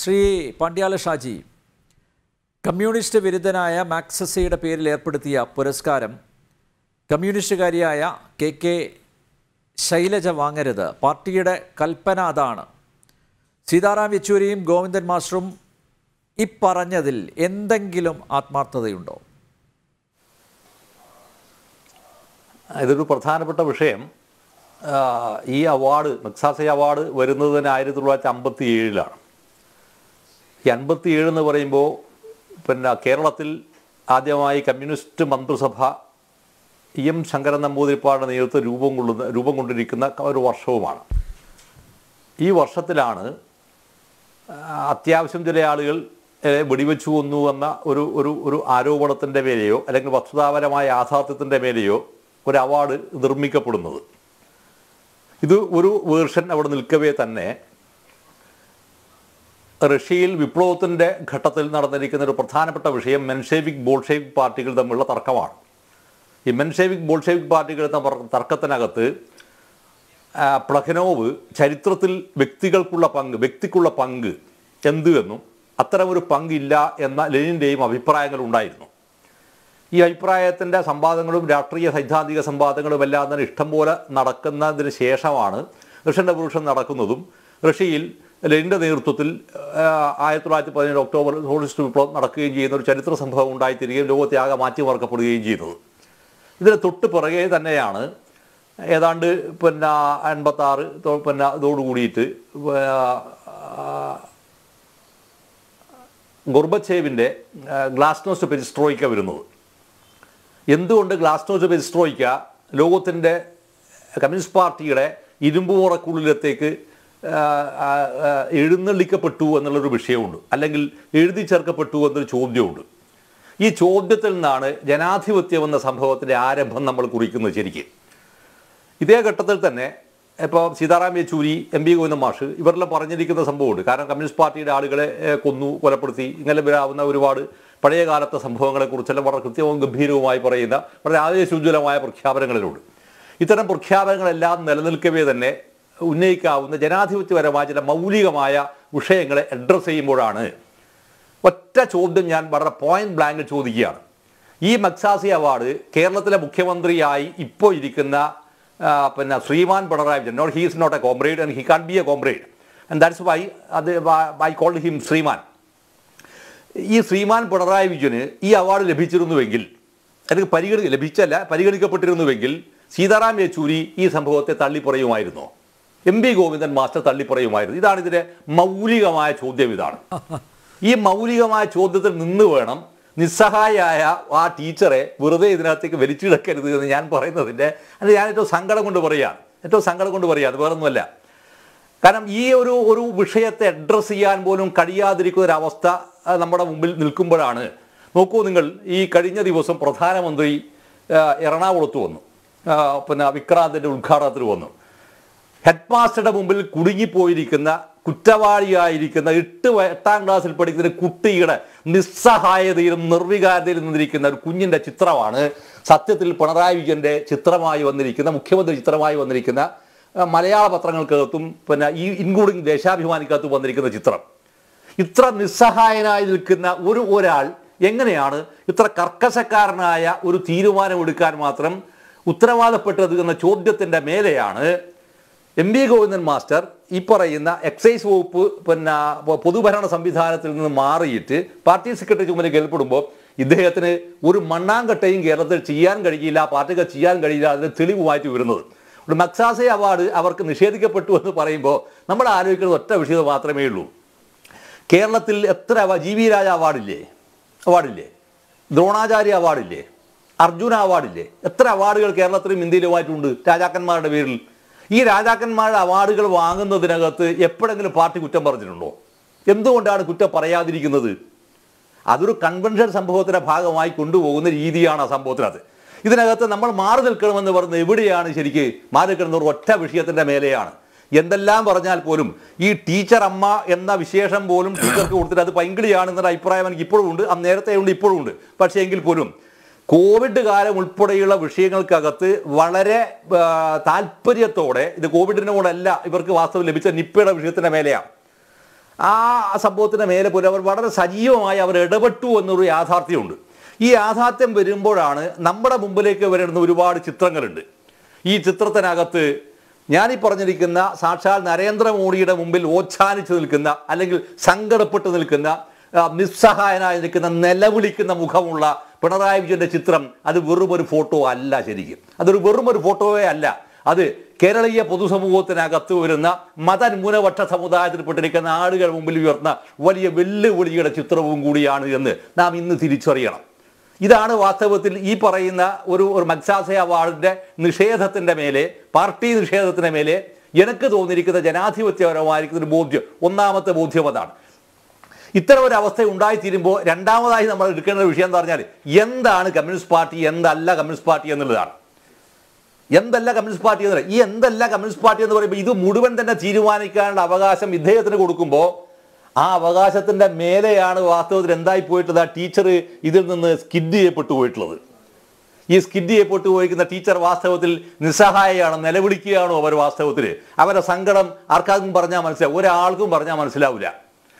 Sri Pandyala Shaji, Communist Viridhanaya Maxasida Peril Airpurtia Puraskaram, Communist Gariaya K.K. Shailaja Vangarada, Partiyada Kalpana Adana, Sidaram Vichurim, Govindan Masterum, Iparanyadil, Endangilum Atmartha Yundo. ഇതൊരു പ്രധാനപ്പെട്ട വിഷയം ഈ award മക്സാസെ award വരുന്നത് തന്നെ 1957-ലാണ്. ഈ 57 എന്ന് പറയുമ്പോൾ പിന്നെ കേരളത്തിൽ ആദ്യമായി കമ്മ്യൂണിസ്റ്റ് മന്ത്രിസഭ എം ശങ്കരൻ നമ്പൂതിരിപ്പാടിന്റെ നേതൃത്വത്തിൽ രൂപം കൊണ്ടിരിക്കുന്ന ഒരു വർഷവുമാണ്. ഈ വർഷത്തിലാണ് അത്യാവശ്യം ചില ആളുകൾ വെടിവെച്ചു കൊന്നു എന്ന ഒരു ആരോപണത്തിന്റെ മേലെയോ അല്ലെങ്കിൽ വസ്തുതാപരമായ യാഥാർത്ഥ്യത്തിന്റെ മേലെയോ ഒരു അവാർഡ് നിർമ്മിക്കപ്പെടുന്നത്. ഇത് ഒരു വേർഷൻ അവിടെ നിൽക്കവേ തന്നെ റഷ്യയിൽ വിപ്ലവത്തിൻ്റെ ഘട്ടത്തിൽ നടന്നിരിക്കുന്ന ഒരു പ്രധാനപ്പെട്ട വിഷയം മെൻഷേവിക് ബോൾഷേവിക് പാർട്ടികൾ തമ്മിലുള്ള തർക്കമാണ്. ഈ മെൻഷേവിക് ബോൾഷേവിക് പാർട്ടികളുടെ തർക്കത്തിനകത്ത് പ്ലഖനോവ് ചരിത്രത്തിൽ വ്യക്തിക്കുള്ള പങ്ക് എന്തുവെന്നും അത്തരമൊരു പങ്കില്ല എന്ന ലെനിൻ്റെയും അഭിപ്രായങ്ങൾ ഉണ്ടായിരുന്നു. ഈ അഭിപ്രായത്തിൻ്റെ സംവാദങ്ങളും രാഷ്ട്രീയ സൈദ്ധാന്തിക സംവാദങ്ങളും എല്ലാം തന്നെ ഇഷ്ടംപോലെ നടക്കുന്നതിന് ശേഷമാണ് റഷ്യൻ്റെ പുരുഷൻ നടക്കുന്നതും റഷ്യയിൽ ലെനിൻ്റെ നേതൃത്വത്തിൽ 1917 ഒക്ടോബർ സോഷ്യലിസ്റ്റ് വിപ്ലവം നടക്കുകയും ചെയ്യുന്ന ഒരു ചരിത്ര സംഭവം ഉണ്ടായിത്തീരുകയും ലോകത്യാകെ മാറ്റിമറിക്കപ്പെടുകയും ചെയ്യുന്നത്. ഇതിന് തൊട്ട് പിറകെ തന്നെയാണ് ഏതാണ്ട് പിന്നെ 86 പിന്നെ ഇതോടുകൂടിയിട്ട് ഗോർബച്ചേവിൻ്റെ ഗ്ലാസ്നോസ്റ്റ് പെരിസ്ട്രോയിക്ക വരുന്നത്. എന്തുകൊണ്ട് ഗ്ലാസ്നോസ്റ്റ് പെരിസ്ട്രോയിക്ക ലോകത്തിൻ്റെ കമ്മ്യൂണിസ്റ്റ് പാർട്ടിയുടെ ഇരുമ്പുമുറക്കുള്ളിലത്തേക്ക് എഴുന്നള്ളിക്കപ്പെട്ടു എന്നുള്ളൊരു വിഷയമുണ്ട്, അല്ലെങ്കിൽ എഴുതി ചേർക്കപ്പെട്ടു എന്നൊരു ചോദ്യമുണ്ട്. ഈ ചോദ്യത്തിൽ നിന്നാണ് ജനാധിപത്യം എന്ന സംഭവത്തിൻ്റെ ആരംഭം നമ്മൾ കുറിക്കുന്നത്. ശരിക്കും ഇതേ ഘട്ടത്തിൽ തന്നെ ഇപ്പോൾ സീതാറാം യെച്ചൂരി, M.V. ഗോവിന്ദൻ മാഷ് ഇവരെല്ലാം പറഞ്ഞിരിക്കുന്ന സംഭവമുണ്ട്. കാരണം കമ്മ്യൂണിസ്റ്റ് പാർട്ടിയുടെ ആളുകളെ കൊന്നു, കൊലപ്പെടുത്തി, ഇങ്ങനെ വരാവുന്ന ഒരുപാട് പഴയ കാലത്തെ സംഭവങ്ങളെക്കുറിച്ചെല്ലാം വളരെ കൃത്യവും ഗംഭീരവുമായി പറയുന്ന വളരെ ആവേശോജ്വലമായ പ്രഖ്യാപനങ്ങളിലുണ്ട്. ഇത്തരം പ്രഖ്യാപനങ്ങളെല്ലാം നിലനിൽക്കവേ തന്നെ ഉന്നയിക്കാവുന്ന ജനാധിപത്യപരമായ ചില മൗലികമായ വിഷയങ്ങളെ അഡ്രസ്സ് ചെയ്യുമ്പോഴാണ് ഒറ്റ ചോദ്യം ഞാൻ വളരെ പോയിന്റ് ബ്ലാങ്ക് ചോദിക്കുകയാണ്. ഈ മക്സാസി അവാർഡ് കേരളത്തിലെ മുഖ്യമന്ത്രിയായി ഇപ്പോൾ ഇരിക്കുന്ന പിന്നെ ശ്രീമാൻ Pinarayi Vijayan, not he is not a comrade and he can be a comrade and that's why അത് ഐ കോൾഡ് ഹിം ശ്രീമാൻ. ഈ ശ്രീമാൻ പിണറായി വിജയന് ഈ അവാർഡ് ലഭിച്ചിരുന്നുവെങ്കിൽ, അല്ലെങ്കിൽ പരിഗണിക്കപ്പെട്ടിരുന്നുവെങ്കിൽ സീതാറാം യെച്ചൂരി ഈ സംഭവത്തെ തള്ളിപ്പറയുമായിരുന്നോ? M.V. ഗോവിന്ദൻ മാസ്റ്റർ തള്ളിപ്പറയുമായിരുന്നു? ഇതാണ് ഇതിൻ്റെ മൗലികമായ ചോദ്യം. ഇതാണ് ഈ മൗലികമായ ചോദ്യത്തിൽ നിന്ന് വേണം നിസ്സഹായായ ആ ടീച്ചറെ വെറുതെ ഇതിനകത്തേക്ക് വലിച്ചിടക്കരുത് എന്ന് ഞാൻ പറയുന്നതിൻ്റെ അത് ഞാൻ ഏറ്റവും സങ്കടം കൊണ്ട് പറയുകയാണ്, വേറൊന്നുമല്ല. കാരണം ഈ ഒരു വിഷയത്തെ അഡ്രസ്സ് ചെയ്യാൻ പോലും കഴിയാതിരിക്കുന്ന ഒരവസ്ഥ നമ്മുടെ മുമ്പിൽ നിൽക്കുമ്പോഴാണ്. നോക്കൂ, നിങ്ങൾ ഈ കഴിഞ്ഞ ദിവസം പ്രധാനമന്ത്രി എറണാകുളത്ത് വന്നു, പിന്നെ വിക്രാന്തിൻ്റെ ഉദ്ഘാടനത്തിന് വന്നു. ഹെഡ് മാസ്റ്ററുടെ മുമ്പിൽ കുടുങ്ങിപ്പോയിരിക്കുന്ന, കുറ്റവാളിയായിരിക്കുന്ന, 8-8 ക്ലാസ്സിൽ പഠിക്കുന്ന കുട്ടിയുടെ നിസ്സഹായതയിലും നിർവികാരതയിലും നിന്നിരിക്കുന്ന ഒരു കുഞ്ഞിൻ്റെ ചിത്രമാണ് സത്യത്തിൽ പിണറായി വിജയൻ്റെ ചിത്രമായി വന്നിരിക്കുന്ന, മുഖ്യമന്ത്രി ചിത്രമായി വന്നിരിക്കുന്ന മലയാള പത്രങ്ങൾക്കകത്തും പിന്നെ ഈ ഇൻക്ലൂഡിങ് ദേശാഭിമാനിക്കകത്തും വന്നിരിക്കുന്ന ചിത്രം. ഇത്ര നിസ്സഹായനായി നിൽക്കുന്ന ഒരാൾ എങ്ങനെയാണ് ഇത്ര കർക്കശക്കാരനായ ഒരു തീരുമാനമെടുക്കാൻ മാത്രം ഉത്തരവാദപ്പെട്ടത് എന്ന ചോദ്യത്തിൻ്റെ മേലെയാണ് M.V. ഗോവിന്ദൻ മാസ്റ്റർ ഈ പറയുന്ന എക്സൈസ് വകുപ്പ് പിന്നെ പൊതുഭരണ സംവിധാനത്തിൽ നിന്ന് മാറിയിട്ട് പാർട്ടി സെക്രട്ടറി ചുമതല ഏൽപ്പെടുമ്പോൾ ഇദ്ദേഹത്തിന് ഒരു മണ്ണാങ്കട്ടയും കേരളത്തിൽ പാർട്ടിക്ക് ചെയ്യാൻ കഴിയില്ല അതിന് തെളിവുമായിട്ട് വരുന്നത്. ഒരു മക്സാസെ അവാർഡ് അവർക്ക് നിഷേധിക്കപ്പെട്ടു എന്ന് പറയുമ്പോൾ നമ്മൾ ആലോചിക്കുന്നത് ഒറ്റ വിഷയം മാത്രമേ ഉള്ളൂ. കേരളത്തിൽ എത്ര G.V. രാജ അവാർഡില്ലേ, ദ്രോണാചാര്യ അവാർഡില്ലേ, അർജുന അവാർഡില്ലേ, എത്ര അവാർഡുകൾ കേരളത്തിലും ഇന്ത്യയിലുമായിട്ടുണ്ട് രാജാക്കന്മാരുടെ പേരിൽ. ഈ രാജാക്കന്മാരുടെ അവാർഡുകൾ വാങ്ങുന്നതിനകത്ത് എപ്പോഴെങ്കിലും പാർട്ടി കുറ്റം പറഞ്ഞിട്ടുണ്ടോ? എന്തുകൊണ്ടാണ് കുറ്റം പറയാതിരിക്കുന്നത്? അതൊരു കൺവെൻഷൻ സംഭവത്തിൻ്റെ ഭാഗമായി കൊണ്ടുപോകുന്ന രീതിയാണ് ആ സംഭവത്തിനകത്ത്. ഇതിനകത്ത് നമ്മൾ മാറി നിൽക്കണമെന്ന് പറഞ്ഞത് എവിടെയാണ്? ശരിക്ക് മാറി നിൽക്കുന്നത് ഒറ്റ വിഷയത്തിൻ്റെ മേലെയാണ്. എന്തെല്ലാം പറഞ്ഞാൽ പോലും ഈ ടീച്ചർ അമ്മ എന്ന വിശേഷം പോലും ടീച്ചർക്ക് കൊടുത്തിട്ട് അത് പൈങ്കിളിയാണ് എന്നൊരു അഭിപ്രായം എനിക്ക് ഇപ്പോഴും ഉണ്ട്, നേരത്തെയുണ്ട്, ഇപ്പോഴും ഉണ്ട്. പക്ഷേ എങ്കിൽ പോലും കോവിഡ് കാലം ഉൾപ്പെടെയുള്ള വിഷയങ്ങൾക്കകത്ത് വളരെ താല്പര്യത്തോടെ, ഇത് കോവിഡിനോടല്ല ഇവർക്ക് വാസ്തവം ലഭിച്ച നിപ്പയുടെ വിഷയത്തിൻ്റെ മേലെയാണ്, ആ സംഭവത്തിന് മേലെ പോലും അവർ വളരെ സജീവമായി അവർ ഇടപെട്ടു എന്നൊരു യാഥാർത്ഥ്യമുണ്ട്. ഈ യാഥാർത്ഥ്യം വരുമ്പോഴാണ് നമ്മുടെ മുമ്പിലേക്ക് വരുന്ന ഒരുപാട് ചിത്രങ്ങളുണ്ട്. ഈ ചിത്രത്തിനകത്ത് ഞാനീ പറഞ്ഞിരിക്കുന്ന സാക്ഷാൽ നരേന്ദ്രമോദിയുടെ മുമ്പിൽ ഓച്ചാനിച്ചു നിൽക്കുന്ന അല്ലെങ്കിൽ സങ്കടപ്പെട്ടു നിൽക്കുന്ന നിസ്സഹായനായി നിൽക്കുന്ന നിലവിളിക്കുന്ന മുഖമുള്ള പിണറായി വിജയൻ്റെ ചിത്രം അത് വെറുമൊരു ഫോട്ടോ അല്ല. ശരിക്കും അതൊരു വെറുമൊരു ഫോട്ടോവേ അല്ല. അത് കേരളീയ പൊതുസമൂഹത്തിനകത്ത് വരുന്ന മതന്യൂനപക്ഷ സമുദായത്തിൽപ്പെട്ടിരിക്കുന്ന ആളുകൾ മുമ്പിൽ ഉയർന്ന വലിയ വെല്ലുവിളിയുടെ ചിത്രവും കൂടിയാണ് എന്ന് നാം ഇന്ന് തിരിച്ചറിയണം. ഇതാണ് വാസ്തവത്തിൽ ഈ പറയുന്ന ഒരു മക്സാസെ അവാർഡിൻ്റെ നിഷേധത്തിൻ്റെ മേലെ, പാർട്ടി നിഷേധത്തിൻ്റെ മേലെ എനിക്ക് തോന്നിയിരിക്കുന്ന ജനാധിപത്യപരമായിരിക്കുന്ന ഒരു ബോധ്യം. ഒന്നാമത്തെ ബോധ്യം അതാണ്. ഇത്തരം ഒരു അവസ്ഥ ഉണ്ടായിത്തീരുമ്പോൾ രണ്ടാമതായി നമ്മൾ എടുക്കേണ്ട ഒരു വിഷയം എന്ന് പറഞ്ഞാൽ എന്താണ് കമ്മ്യൂണിസ്റ്റ് പാർട്ടി, എന്തല്ല കമ്മ്യൂണിസ്റ്റ് പാർട്ടി എന്നുള്ളതാണ്. എന്തല്ല കമ്മ്യൂണിസ്റ്റ് പാർട്ടി എന്നുള്ളത്, ഈ എന്തല്ല കമ്മ്യൂണിസ്റ്റ് പാർട്ടി എന്ന് പറയുമ്പോൾ ഇത് മുഴുവൻ തന്നെ തീരുമാനിക്കാനുള്ള അവകാശം ഇദ്ദേഹത്തിന് കൊടുക്കുമ്പോൾ ആ അവകാശത്തിൻ്റെ മേലെയാണ് വാസ്തവത്തിൽ എന്തായി പോയിട്ടുള്ളത്. ആ ടീച്ചർ ഇതിൽ നിന്ന് സ്കിഡ് ചെയ്യപ്പെട്ടു പോയിട്ടുള്ളത്. ഈ സ്കിഡ് ചെയ്യപ്പെട്ടു പോയിരിക്കുന്ന ടീച്ചർ വാസ്തവത്തിൽ നിസ്സഹായയാണ്, നിലവിളിക്കുകയാണോ അവർ വാസ്തവത്തിൽ. അവരുടെ സങ്കടം ആർക്കാർക്കും പറഞ്ഞാൽ മനസ്സിലാവും, ഒരാൾക്കും പറഞ്ഞാൽ മനസ്സിലാവില്ല.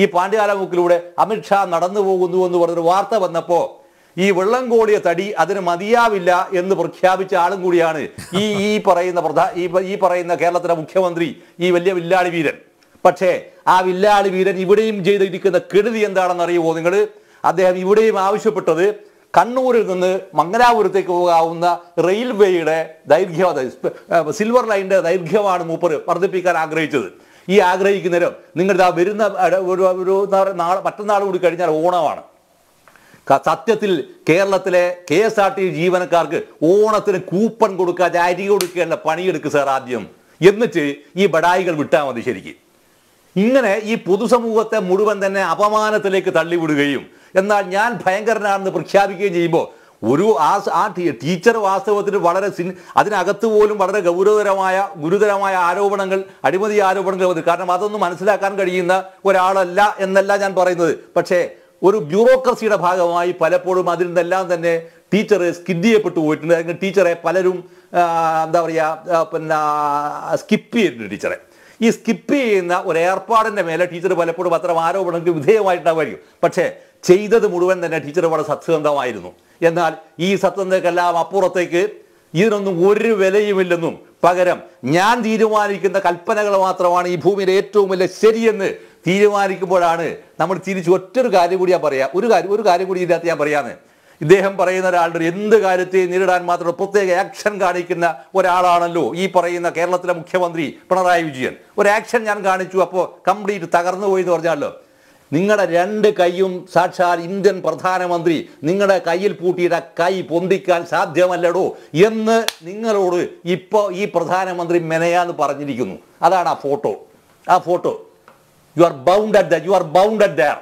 ഈ പാണ്ഡ്യാലമുക്കിലൂടെ അമിത്ഷാ നടന്നു പോകുന്നു എന്ന് പറഞ്ഞൊരു വാർത്ത വന്നപ്പോൾ ഈ വെള്ളം കോടിയ തടി അതിന് മതിയാവില്ല എന്ന് പ്രഖ്യാപിച്ച ആളും കൂടിയാണ് ഈ പറയുന്ന കേരളത്തിലെ മുഖ്യമന്ത്രി, ഈ വലിയ വില്ലാളി വീരൻ. പക്ഷേ ആ വില്ലാളി വീരൻ ഇവിടെയും ചെയ്തിരിക്കുന്ന കെടുതി എന്താണെന്ന് അറിയുമോ നിങ്ങൾ? അദ്ദേഹം ഇവിടെയും ആവശ്യപ്പെട്ടത് കണ്ണൂരിൽ നിന്ന് മംഗലാപുരത്തേക്ക് പോകാവുന്ന റെയിൽവേയുടെ ദൈർഘ്യം, സിൽവർ ലൈനിൻ്റെ ദൈർഘ്യമാണ് മൂപ്പർ വർദ്ധിപ്പിക്കാൻ ആഗ്രഹിച്ചത്. ഈ ആഗ്രഹിക്കുന്നേരം നിങ്ങളുടെ ആ വരുന്ന ഒരു നാളെ മറ്റന്നാൾ കൂടി കഴിഞ്ഞാൽ ഓണമാണ്. സത്യത്തിൽ കേരളത്തിലെ KSRTC ജീവനക്കാർക്ക് ഓണത്തിന് കൂപ്പൺ കൊടുക്കാതെ അരി കൊടുക്കേണ്ട പണിയെടുക്കുക സാർ ആദ്യം, എന്നിട്ട് ഈ ബടായികൾ വിട്ടാൽ മതി. ശരിക്കും ഇങ്ങനെ ഈ പൊതുസമൂഹത്തെ മുഴുവൻ തന്നെ അപമാനത്തിലേക്ക് തള്ളിവിടുകയും എന്നാൽ ഞാൻ ഭയങ്കരനാണെന്ന് പ്രഖ്യാപിക്കുകയും ചെയ്യുമ്പോൾ ഒരു ആ ടീച്ചർ വാസ്തവത്തിന് വളരെ അതിനകത്ത് പോലും വളരെ ഗുരുതരമായ ആരോപണങ്ങൾ, അഴിമതി ആരോപണങ്ങൾ വന്നു. കാരണം അതൊന്നും മനസ്സിലാക്കാൻ കഴിയുന്ന ഒരാളല്ല എന്നല്ല ഞാൻ പറയുന്നത്. പക്ഷേ ഒരു ബ്യൂറോക്രസിയുടെ ഭാഗമായി പലപ്പോഴും അതിൽ നിന്നെല്ലാം തന്നെ ടീച്ചർ സ്കിഡ് ചെയ്യപ്പെട്ടു പോയിട്ടുണ്ട്. അല്ലെങ്കിൽ ടീച്ചറെ പലരും എന്താ പറയുക, സ്കിപ്പ് ചെയ്തിട്ടുണ്ട്. ടീച്ചറെ ഈ സ്കിപ്പ് ചെയ്യുന്ന ഒരു ഏർപ്പാടിൻ്റെ മേലെ ടീച്ചർ പലപ്പോഴും അത്തരം ആരോപണങ്ങൾക്ക് വിധേയമായിട്ടുണ്ടാവുമായിരിക്കും. പക്ഷേ ചെയ്തത് മുഴുവൻ തന്നെ ടീച്ചർ വളരെ സത്യസന്ധമായിരുന്നു. എന്നാൽ ഈ സത്യസന്ധതയ്ക്കെല്ലാം അപ്പുറത്തേക്ക് ഇതിനൊന്നും ഒരു വിലയുമില്ലെന്നും പകരം ഞാൻ തീരുമാനിക്കുന്ന കൽപ്പനകൾ മാത്രമാണ് ഈ ഭൂമിയിലെ ഏറ്റവും വലിയ ശരിയെന്ന് തീരുമാനിക്കുമ്പോഴാണ് നമ്മൾ തിരിച്ചു. ഒറ്റൊരു കാര്യം കൂടി ഞാൻ പറയാം, ഒരു കാര്യം കൂടി ഇതിനകത്ത് ഞാൻ പറയാമെന്ന്. ഇദ്ദേഹം പറയുന്ന ഒരാളുടെ എന്ത് കാര്യത്തെയും നേരിടാൻ മാത്രം പ്രത്യേക ആക്ഷൻ കാണിക്കുന്ന ഒരാളാണല്ലോ ഈ പറയുന്ന കേരളത്തിലെ മുഖ്യമന്ത്രി പിണറായി വിജയൻ. ഒരു ആക്ഷൻ ഞാൻ കാണിച്ചു, അപ്പോൾ കംപ്ലീറ്റ് തകർന്നു പോയി എന്ന് പറഞ്ഞാലോ. നിങ്ങളുടെ രണ്ട് കൈയും സാക്ഷാൽ ഇന്ത്യൻ പ്രധാനമന്ത്രി നിങ്ങളുടെ കയ്യിൽ പൂട്ടിയിട്ട് കൈ പൊന്തിക്കാൻ സാധ്യമല്ലടോ എന്ന് നിങ്ങളോട് ഇപ്പോൾ ഈ പ്രധാനമന്ത്രി മെനയാന്ന് പറഞ്ഞിരിക്കുന്നു. അതാണ് ആ ഫോട്ടോ. ആ photo you are bound at there.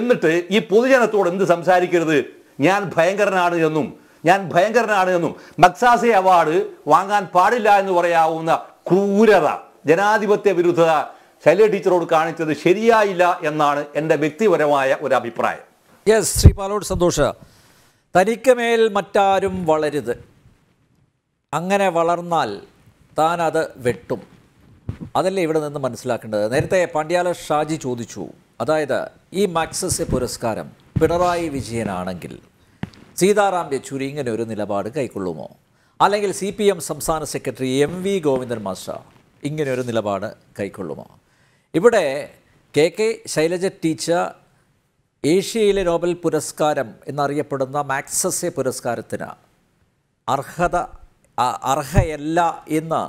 എന്നിട്ട് ഈ പൊതുജനത്തോട് എന്ത് സംസാരിക്കരുത്? ഞാൻ ഭയങ്കരനാണ് എന്നും മക്സാസെ അവാർഡ് വാങ്ങാൻ പാടില്ല എന്ന് പറയാവുന്ന ക്രൂരത, ജനാധിപത്യ വിരുദ്ധത ശൈലജ ടീച്ചറോട് കാണിച്ചത് ശരിയായില്ല എന്നാണ് എൻ്റെ വ്യക്തിപരമായ ഒരു അഭിപ്രായം. യെസ്, ശ്രീ പാലോട് സന്തോഷ്, തനിക്ക് മേൽ മറ്റാരും വളരുത്, അങ്ങനെ വളർന്നാൽ താനത് വെട്ടും. അതല്ലേ ഇവിടെ നിന്ന് മനസ്സിലാക്കേണ്ടത്. നേരത്തെ പാണ്ഡ്യാല ഷാജി ചോദിച്ചു, അതായത് ഈ മാക്സസ് പുരസ്കാരം പിണറായി വിജയനാണെങ്കിൽ സീതാറാം യെച്ചൂരി ഇങ്ങനെ ഒരു നിലപാട് കൈക്കൊള്ളുമോ, അല്ലെങ്കിൽ CPM സംസ്ഥാന സെക്രട്ടറി M.V. ഗോവിന്ദൻ മാസ്റ്റർ ഇങ്ങനെ ഒരു നിലപാട് കൈക്കൊള്ളുമോ? ഇവിടെ K.K. ശൈലജ ടീച്ചർ ഏഷ്യയിലെ നോബൽ പുരസ്കാരം എന്നറിയപ്പെടുന്ന മാക്സസെ പുരസ്കാരത്തിന് അർഹയല്ല എന്ന്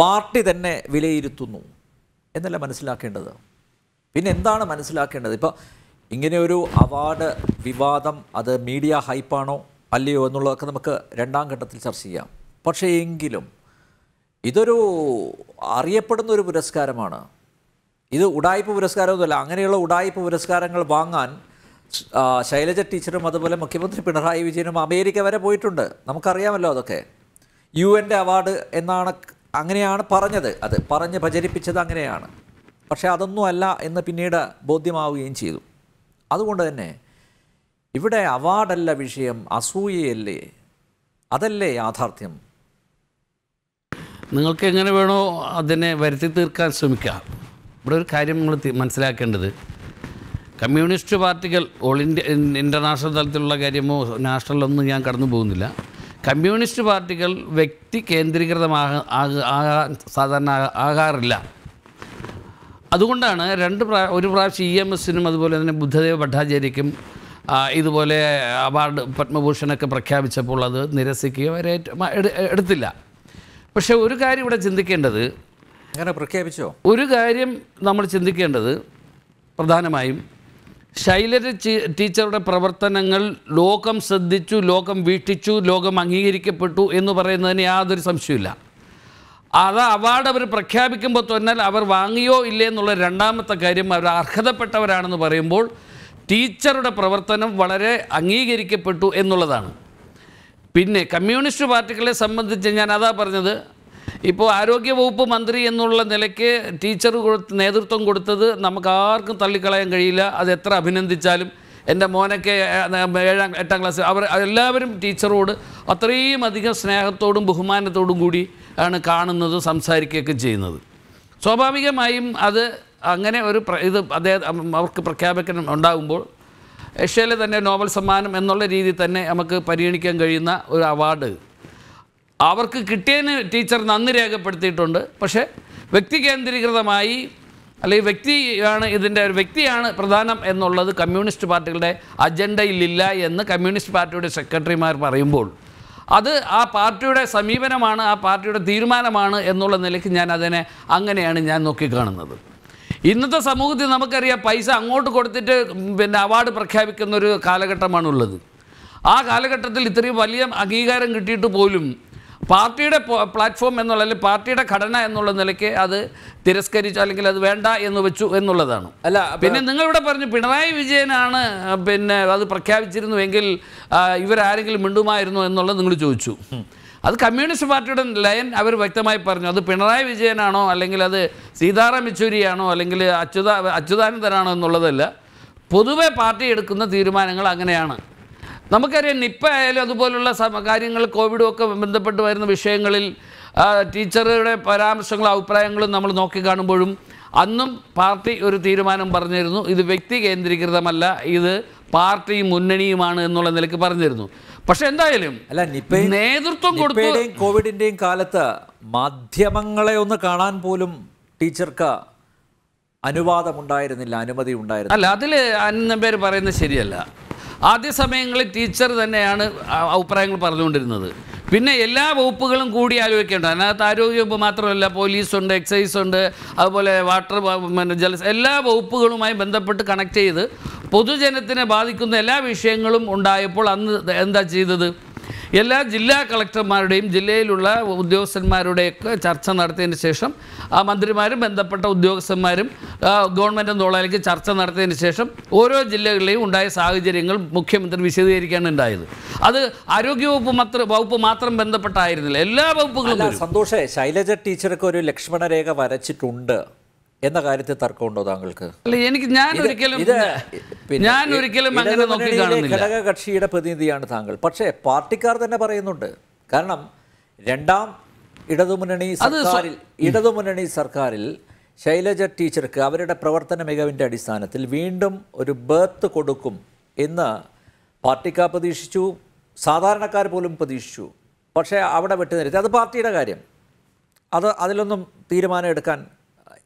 പാർട്ടി തന്നെ വിലയിരുത്തുന്നു എന്നല്ല മനസ്സിലാക്കേണ്ടത്. പിന്നെ എന്താണ് മനസ്സിലാക്കേണ്ടത്? ഇപ്പോൾ ഇങ്ങനെയൊരു അവാർഡ് വിവാദം അത് മീഡിയ ഹൈപ്പാണോ അല്ലയോ എന്നുള്ളതൊക്കെ നമുക്ക് രണ്ടാം ഘട്ടത്തിൽ ചർച്ച ചെയ്യാം. പക്ഷേ എങ്കിലും ഇതൊരു അറിയപ്പെടുന്ന ഒരു പുരസ്കാരമാണ്. ഇത് ഉടായ്പ പുരസ്കാരമൊന്നുമല്ല. അങ്ങനെയുള്ള ഉടായ്പ പുരസ്കാരങ്ങൾ വാങ്ങാൻ Shailaja teacher, Madabala Makimutri Pinara, Vijayam, America, where a poetunda, Namakaria Lodoke. You and the award Enana Angriana Paranja, at the Paranja Pajari Pitcher Angriana. But Shadano Allah in the Pineda, Bodimawi in Chil. Other wonder, nay. If it award a lavishim, Asui, other lay Athartim. നിങ്ങൾക്ക് എങ്ങനെ വേണോ അതിനെ വരുത്തി തീർക്കാൻ ശ്രമിക്കാം ഇവിടെ ഒരു കാര്യം നമ്മൾ മനസ്സിലാക്കേണ്ടത് കമ്മ്യൂണിസ്റ്റ് പാർട്ടികൾ ഓൾ ഇന്ത്യ ഇന്റർനാഷണൽ തലത്തിലുള്ള കാര്യമോ നാഷണൽ ഒന്നും ഞാൻ കടന്നു പോകുന്നില്ല കമ്മ്യൂണിസ്റ്റ് പാർട്ടികൾ വ്യക്തി കേന്ദ്രീകൃതമായ സാധാരണ ആകാറില്ല അതുകൊണ്ടാണ് ഒരു പ്രാവശ്യം ഇഎംഎസിനും അതുപോലെ തന്നെ ബുദ്ധദേവ ഭട്ടാചാര്യക്കും ഇതുപോലെ അവാർഡ് പത്മഭൂഷൺ ഒക്കെ പ്രഖ്യാപിച്ചപ്പോൾ അത് നിരസിക്കുകവരെ എടുത്തില്ല But one thing I would think is, one thing we think is, പ്രധാനമായും ശൈലജ ടീച്ചറുടെ പ്രവർത്തനങ്ങൾ ലോകം ശ്രദ്ധിച്ചു, ലോകം വീക്ഷിച്ചു, ലോകം അംഗീകരിക്കപ്പെട്ടു എന്ന് പറയുന്നതിന് യാതൊരു സംശയമില്ല. അത് അവാർഡ് അവർ പ്രഖ്യാപിക്കുമ്പോൾ തന്നെ അവർ വാങ്ങിയോ ഇല്ലേ എന്നുള്ള രണ്ടാമത്തെ കാര്യം അവർ അർഹതപ്പെട്ടവരാണെന്ന് പറയുമ്പോൾ ടീച്ചറുടെ പ്രവർത്തനം വളരെ അംഗീകരിക്കപ്പെട്ടു എന്നുള്ളതാണ്. Pinne, communist particle is some of the Janada Parnada. Ipo Aroke Upu Mandri and Nula Neleke, teacher Nedurton Gurta, Namakar, Talikala and Garilla, Adetra, Binan the Chalim, and the Monake at Tanglas. Our 11 teacher order, a three Madigan Snare Todum Buhuman Todum Gudi, and a Karnan, some Sarike Jane. So Babigam, I am other Angane A shell than a novel Saman and Nolari Tane Amaka Parinik and Garina or Award. Our Kitan teacher Nandirega Pertitunda, Pashe, Vecti and Rigamai, Ale Vecti isn't there Vecti and Pradhanam and Nola, the Communist Party, Agenda Lilla and the Communist Party Secretary Mar Parimbol. Other our party Samibanamana, our party Dirmanamana and Nola Nelekinana than Angane and Janokigan. In the Samuthi Namakaria Paisa, I'm going to go to the award per capita Kalakata Manulad. Our Kalakata literary volume, Agigar and Gritty to Bolum. Party a platform and the party a Kadana and Nolaneleke, other Terescari Chalikala Venda and Novachu and Noladano. Allah, Penanga Pinai Vijayana, Ben rather per capita in the Engel, you were Ariel Munduma and Nolan Juchu. The Communist Party and Lion, I will victim my partner, the Pinrai Vijanano, Alangla, Sidara Michuriano, Alangla, Achudan, the Rana Noladella, Puduve party at Kuna Thirman and Laganiana. Namakari Nipa, the Bolula, Samakaringal, Covid, the Padu and the Vishangal, teacher, Param Sangla, Prangle, Namanokigan Burum, Annum party or Thirman and Barnerno, either Victi and Rigamala, either party Munani Man and Nolanelka Barnerno. Pashendailum, neither to go to Covid Indian Kalata, Madhya Mangala on the Kanan Polum, teacher ka Anuva the Mundai and the Lanaba the Mundai. Aladele and the Berber in the Seriala. Are this a Mangle teacher than an Uprangle Parlund another? Pinella, Upugal and Goody Alukana, Tario Matrola, police on the excise on the Abola water managers, Ella, Upugal, my Bendaput connect either. Podu Janatana Badikundela, Vishangalum, Undaiapol, and the Jida. Yella, Jilla collector Maradim, Jile Lula, Udios and Marudek, Charchan Arthen Session, Amandrimarim and the Pata Udios and Marim, Government and Dolak, Charchan Arthen Session, Oro Jile, Undai Sagiringal, Mukim, the Visirikan and Dai. Other Arugu Pumatra, Baupumatram, and the Patai, Lella Sandosha, Shailaja teacher, Lakshmana Rega Varachitunda. What is the name of the uncle? I don't know.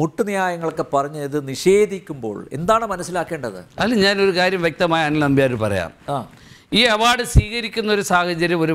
മുട്ടുന്യായങ്ങളൊക്കെ പറഞ്ഞു ഇത് നിഷേധിക്കുമ്പോൾ എന്താണ് മനസ്സിലാക്കേണ്ടത്? അല്ല ഞാൻ ഒരു കാര്യം വ്യക്തമായി അനിൽ നമ്പ്യാർ പറയാം. This award is very important. It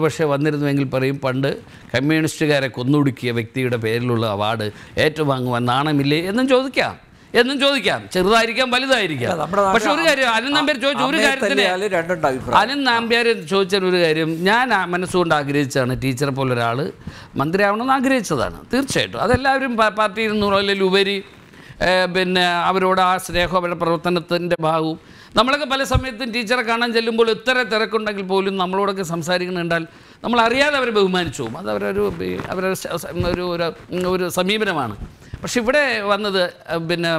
is very important. നമ്മളൊക്കെ പല സമയത്തും ടീച്ചറെ കാണാൻ ചെല്ലുമ്പോൾ ഇത്ര തിരക്കുണ്ടെങ്കിൽ പോലും നമ്മളോടൊക്കെ സംസാരിക്കുന്നുണ്ടാൽ നമ്മൾ അറിയാതെ അവരെ ബഹുമാനിച്ചു. അത് അവരുടെ ഒരു സമീപനമാണ്. പക്ഷേ ഇവിടെ വന്നത് പിന്നെ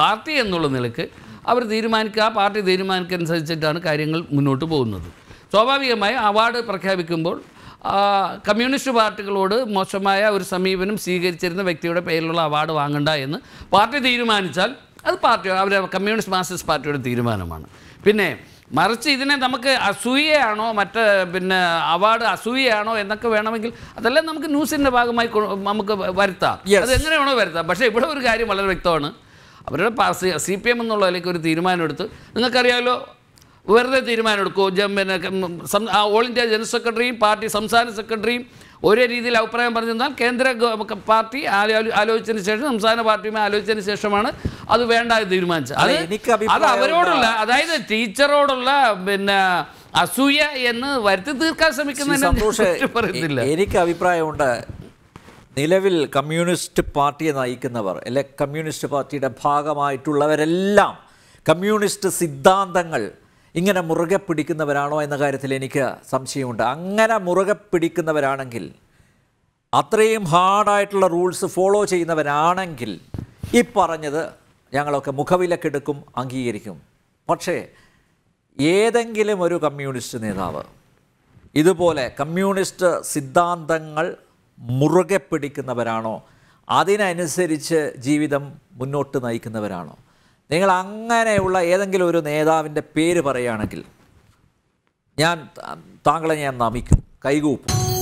പാർട്ടി എന്നുള്ള നിലയ്ക്ക് അവർ തീരുമാനിക്കുക, ആ പാർട്ടി തീരുമാനിക്കനുസരിച്ചിട്ടാണ് കാര്യങ്ങൾ മുന്നോട്ട് പോകുന്നത്. സ്വാഭാവികമായി അവാർഡ് പ്രഖ്യാപിക്കുമ്പോൾ കമ്മ്യൂണിസ്റ്റ് പാർട്ടികളോട് മോശമായ ഒരു സമീപനം സ്വീകരിച്ചിരുന്ന വ്യക്തിയുടെ പേരിലുള്ള അവാർഡ് വാങ്ങണ്ട എന്ന് പാർട്ടി തീരുമാനിച്ചാൽ അത് പാർട്ടിയാണ് അവർ കമ്മ്യൂണിസ്റ്റ് മാർക്സിസ്റ്റ് പാർട്ടിയുടെ തീരുമാനമാണ്. പിന്നെ മറിച്ച് ഇതിനെ നമുക്ക് അസൂയയാണോ മറ്റ് പിന്നെ അവാർഡ് അസൂയയാണോ എന്നൊക്കെ വേണമെങ്കിൽ അതെല്ലാം നമുക്ക് ന്യൂസിൻ്റെ ഭാഗമായി നമുക്ക് വരുത്താം. അതെങ്ങനെയാണോ വരുത്താം. പക്ഷേ ഇവിടെ ഒരു കാര്യം വളരെ വ്യക്തമാണ്. അവരുടെ CPM എന്നുള്ളതിലേക്ക് ഒരു തീരുമാനമെടുത്ത് നിങ്ങൾക്കറിയാമല്ലോ വെറുതെ തീരുമാനമെടുക്കുമോ പിന്നെ ഓൾ ഇന്ത്യ ജനറൽ സെക്രട്ടറിയും പാർട്ടി സംസ്ഥാന സെക്രട്ടറിയും ഒരേ രീതിയിൽ അഭിപ്രായം പറഞ്ഞെന്നാൽ കേന്ദ്ര പാർട്ടി ആലോചിച്ചതിന് ശേഷം സംസ്ഥാന പാർട്ടിയുമായി ആലോചിച്ചതിന് ശേഷമാണ് അത് വേണ്ട തീരുമാനിച്ചത്. അത് അവരോടുള്ള അതായത് ടീച്ചറോടുള്ള പിന്നെ അസൂയ എന്ന് വരുത്തി തീർക്കാൻ ശ്രമിക്കുന്ന എനിക്ക് അഭിപ്രായമുണ്ട്. നിലവിൽ കമ്മ്യൂണിസ്റ്റ് പാർട്ടിയെ നയിക്കുന്നവർ അല്ലെ കമ്മ്യൂണിസ്റ്റ് പാർട്ടിയുടെ ഭാഗമായിട്ടുള്ളവരെല്ലാം കമ്മ്യൂണിസ്റ്റ് സിദ്ധാന്തങ്ങൾ ഇങ്ങനെ മുറുകെ പിടിക്കുന്നവരാണോ എന്ന കാര്യത്തിൽ എനിക്ക് സംശയമുണ്ട്. അങ്ങനെ മുറുകെ പിടിക്കുന്നവരാണെങ്കിൽ അത്രയും ഹാർഡായിട്ടുള്ള റൂൾസ് ഫോളോ ചെയ്യുന്നവരാണെങ്കിൽ ഈ പറഞ്ഞത് ഞങ്ങളൊക്കെ മുഖവിലക്കെടുക്കും അംഗീകരിക്കും. പക്ഷേ ഏതെങ്കിലും ഒരു കമ്മ്യൂണിസ്റ്റ് നേതാവ് ഇതുപോലെ കമ്മ്യൂണിസ്റ്റ് സിദ്ധാന്തങ്ങൾ മുറുകെ പിടിക്കുന്നവരാണോ അതിനനുസരിച്ച് ജീവിതം മുന്നോട്ട് നയിക്കുന്നവരാണോ? നിങ്ങൾ അങ്ങനെയുള്ള ഏതെങ്കിലും ഒരു നേതാവിൻ്റെ പേര് പറയുകയാണെങ്കിൽ താങ്കളെ ഞാൻ നമിക്കും, കൈകൂപ്പും.